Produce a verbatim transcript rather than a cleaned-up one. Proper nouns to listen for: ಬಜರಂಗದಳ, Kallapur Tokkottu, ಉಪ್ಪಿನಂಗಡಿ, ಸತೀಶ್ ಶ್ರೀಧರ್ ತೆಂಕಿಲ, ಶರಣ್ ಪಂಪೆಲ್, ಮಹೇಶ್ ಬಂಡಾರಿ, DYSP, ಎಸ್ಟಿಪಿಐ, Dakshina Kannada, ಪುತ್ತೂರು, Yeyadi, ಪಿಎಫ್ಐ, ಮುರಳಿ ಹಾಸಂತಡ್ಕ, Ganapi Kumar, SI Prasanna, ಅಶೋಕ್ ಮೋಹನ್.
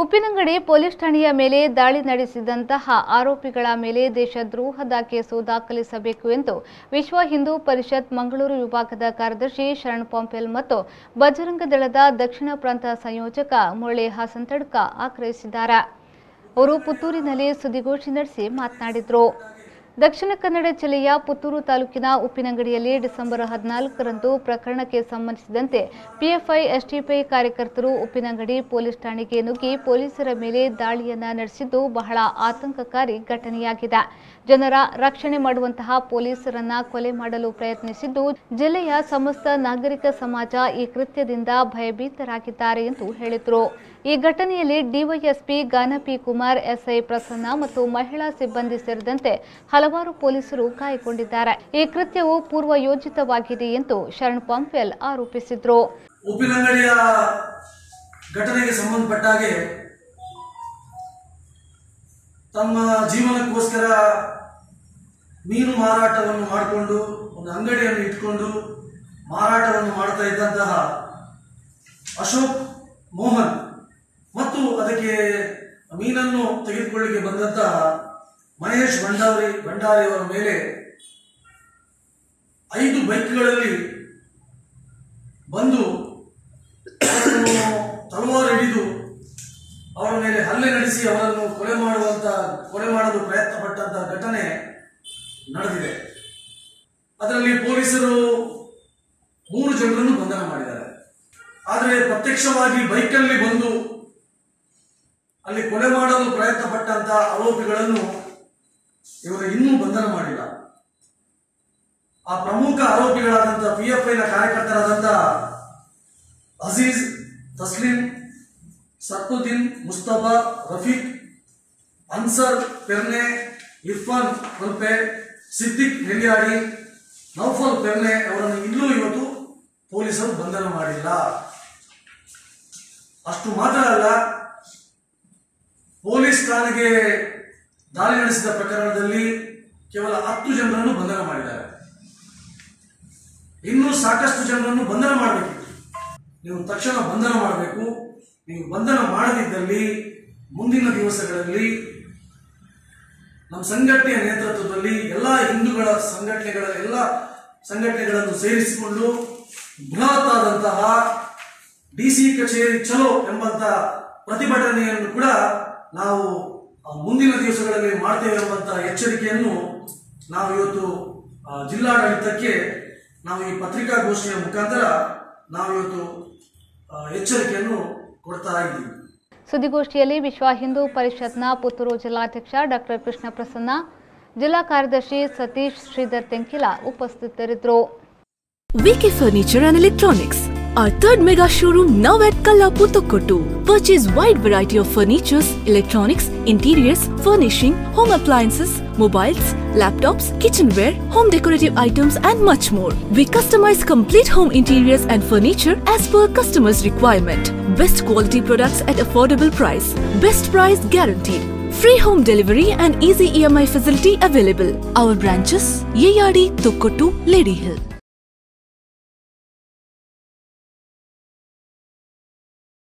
ಉಪ್ಪಿನಂಗಡಿ police ಠಾಣೆಯ ಮೇಲೆ ದಾಳಿ ನಡೆಸಿದಂತಹ ಆರೋಪಿಗಳ ಮೇಲೆ ದೇಶದ್ರೋಹದ ಕೇಸು ದಾಖಲಿಸಬೇಕು ಎಂದು ವಿಶ್ವ ಹಿಂದೂ ಪರಿಷತ್ ಮಂಗಳೂರು ವಿಭಾಗದ ಕಾರ್ಯದರ್ಶಿ ಶರಣ್ ಪಂಪೆಲ್ ಮತ್ತು ಬಜರಂಗ ದಳದ ದಕ್ಷಿಣ ಪ್ರಾಂತ ಸಂಯೋಜಕ ಮುರಳಿ ಹಾಸಂತಡ್ಕ ಆಗ್ರಹಿಸಿದ್ದಾರೆ. ಅವರು ಪುತ್ತೂರಿನಲ್ಲಿ ಸುದ್ದಿಗೋಷ್ಠಿ ನಡೆಸಿ ಮಾತನಾಡಿದರು. ದಕ್ಷಿಣ ಕನ್ನಡ ಜಿಲ್ಲೆಯ ಪುತ್ತೂರು ತಾಲೂಕಿನ ಉಪ್ಪಿನಂಗಡಿಯಲ್ಲಿ ಡಿಸೆಂಬರ್ ಹದಿನಾಲ್ಕರಂದು ಪ್ರಕರಣಕ್ಕೆ ಸಂಬಂಧಿಸಿದಂತೆ ಪಿಎಫ್ಐ ಎಸ್ಟಿಪಿಐ ಕಾರ್ಯಕರ್ತರು ಉಪ್ಪಿನಂಗಡಿ ಪೊಲೀಸ್ ಠಾಣೆಗೆ ನುಗ್ಗಿ ಪೊಲೀಸರ ಮೇಲೆ ದಾಳಿಯನ್ನ ನಡೆಸಿದ್ದು ಬಹಳ ಆತಂಕಕಾರಿ ಘಟನೆಯಾಗಿದೆ. ಜನರ ರಕ್ಷಣೆ ಮಾಡುವಂತಹ ಪೊಲೀಸರನ್ನ ಕೊಲೆ ಮಾಡಲು ಪ್ರಯತ್ನಿಸಿದ್ದು ಜಿಲ್ಲೆಯ ಸಮಸ್ತ ನಾಗರಿಕ ಸಮಾಜ ಈ ಕೃತ್ಯದಿಂದ ಭಯಭೀತರಾಗಿದ್ದಾರೆ ಎಂದು ಹೇಳಿದರು. ಈ ಘಟನೆಯಲ್ಲಿ ಡಿವೈಎಸ್ಪಿ ಗಣಪಿ ಕುಮಾರ್, ಎಸ್ಐ ಪ್ರಸನ್ನ ಮತ್ತು ಮಹಿಳಾ ಸಿಬ್ಬಂದಿ ಸೇರಿದಂತೆ ಹಲವಾರು ಪೊಲೀಸರು ಗಾಯಗೊಂಡಿದ್ದಾರೆ. ಈ ಕೃತ್ಯವು ಪೂರ್ವ ಯೋಜಿತವಾಗಿದೆ ಎಂದು ಶರಣ್ ಪಂಪೆಲ್ ಆರೋಪಿಸಿದರು. ಉಪ್ಪಿನಂಗಡಿಯ ಘಟನೆಗೆ ಸಂಬಂಧಪಟ್ಟ ಹಾಗೆ ತಮ್ಮ ಜೀವನಕ್ಕೋಸ್ಕರ ಮೀನು ಮಾರಾಟವನ್ನು ಮಾಡಿಕೊಂಡು ಒಂದು ಅಂಗಡಿಯನ್ನು ಇಟ್ಕೊಂಡು ಮಾರಾಟವನ್ನು ಮಾಡ್ತಾ ಇದ್ದಂತಹ ಅಶೋಕ್ ಮೋಹನ್ ಮತ್ತು ಅದಕ್ಕೆ ಮೀನನ್ನು ತೆಗೆದುಕೊಳ್ಳಿಕ್ಕೆ ಬಂದಂತಹ ಮಹೇಶ್ ಬಂಡಾರಿ ಬಂಡಾರಿಯವರ ಮೇಲೆ ಐದು ಬೈಕ್ಗಳಲ್ಲಿ ಬಂದು ತಲವಾರು ಹಿಡಿದು ಅವರ ಮೇಲೆ ಹಲ್ಲೆ ನಡೆಸಿ ಅವರನ್ನು ಕೊಲೆ ಮಾಡುವಂತ ಕೊಲೆ ಮಾಡಲು ಪ್ರಯತ್ನ ಪಟ್ಟಂತಹ ಘಟನೆ ನಡೆದಿದೆ. ಅದರಲ್ಲಿ ಪೊಲೀಸರು ಮೂರು ಜನರನ್ನು ಬಂಧನ ಮಾಡಿದ್ದಾರೆ. ಆದರೆ ಪ್ರತ್ಯಕ್ಷವಾಗಿ ಬೈಕಲ್ಲಿ ಬಂದು ಅಲ್ಲಿ ಕೊಲೆ ಮಾಡಲು ಪ್ರಯತ್ನ ಪಟ್ಟಂತಹ ಆರೋಪಿಗಳನ್ನು ಇವರು ಇನ್ನೂ ಬಂಧನ ಮಾಡಿಲ್ಲ. ಆ ಪ್ರಮುಖ ಆರೋಪಿಗಳಾದಂತಹ ಪಿಎಫ್ಐನ ಕಾರ್ಯಕರ್ತರಾದಂತಹ ಅಜೀಜ್, ತಸ್ಲಿಂ, ಸತ್ತುದ್ದೀನ್, ಮುಸ್ತಫಾ, ರಫೀಕ್, ಅನ್ಸರ್ ಪೆರ್ನೆ, ಇರ್ಫಾನ್ ಕೊಲ್ಪೆ, ಸಿದ್ದಿಕ್ ನೆಲಿಯಾಡಿ, ನೌಫಲ್ ಪೆರ್ನೆ ಅವರನ್ನು ಇನ್ನೂ ಇವತ್ತು ಪೊಲೀಸರು ಬಂಧನ ಮಾಡಿಲ್ಲ. ಅಷ್ಟು ಮಾತ್ರ ಅಲ್ಲ, ಪೊಲೀಸ್ ಠಾಣೆಗೆ ದಾಳಿ ನಡೆಸಿದ ಪ್ರಕರಣದಲ್ಲಿ ಕೇವಲ ಹತ್ತು ಜನರನ್ನು ಬಂಧನ ಮಾಡಿದ್ದಾರೆ. ಇನ್ನೂ ಸಾಕಷ್ಟು ಜನರನ್ನು ಬಂಧನ ಮಾಡಬೇಕಿತ್ತು. ನೀವು ತಕ್ಷಣ ಬಂಧನ ಮಾಡಬೇಕು. ನೀವು ಬಂಧನ ಮಾಡದಿದ್ದಲ್ಲಿ ಮುಂದಿನ ದಿವಸಗಳಲ್ಲಿ ನಮ್ಮ ಸಂಘಟನೆಯ ನೇತೃತ್ವದಲ್ಲಿ ಎಲ್ಲ ಹಿಂದೂಗಳ ಸಂಘಟನೆಗಳ ಎಲ್ಲ ಸಂಘಟನೆಗಳನ್ನು ಸೇರಿಸಿಕೊಂಡು ಬೃಹತ್ ಆದಂತಹ ಡಿಸಿ ಕಚೇರಿ ಚಲೋ ಎಂಬಂತಹ ಪ್ರತಿಭಟನೆಯನ್ನು ಕೂಡ ನಾವು ಮುಂದಿನ ದಿವಸಗಳಲ್ಲಿ ಮಾಡ್ತೇವೆ ಎಂಬಂತಹ ಎಚ್ಚರಿಕೆಯನ್ನು ನಾವು ಇವತ್ತು ಜಿಲ್ಲಾಡಳಿತಕ್ಕೆ ನಾವು ಈ ಪತ್ರಿಕಾಗೋಷ್ಠಿಯ ಮುಖಾಂತರ ನಾವು ಇವತ್ತು ಎಚ್ಚರಿಕೆಯನ್ನು ಕೊಡ್ತಾ ಇದ್ದೀವಿ. ಸುದ್ದಿಗೋಷ್ಠಿಯಲ್ಲಿ ವಿಶ್ವ ಹಿಂದೂ ಪರಿಷತ್ನ ಪುತ್ತೂರು ಜಿಲ್ಲಾಧ್ಯಕ್ಷ ಡಾಕ್ಟರ್ ಕೃಷ್ಣ ಪ್ರಸನ್ನ, ಜಿಲ್ಲಾ ಕಾರ್ಯದರ್ಶಿ ಸತೀಶ್ ಶ್ರೀಧರ್ ತೆಂಕಿಲ ಉಪಸ್ಥಿತರಿದ್ದರು. VK furniture and electronics. Our third mega showroom now at Kallapur Tokkottu. Purchase wide variety of furnitures, electronics, interiors, furnishing, home appliances, mobiles, laptops, kitchenware, home decorative items and much more. We customize complete home interiors and furniture as per customer's requirement. Best quality products at affordable price. Best price guaranteed. Free home delivery and easy E M I facility available. Our branches: Yeyadi, Tokkottu, Lady Hill.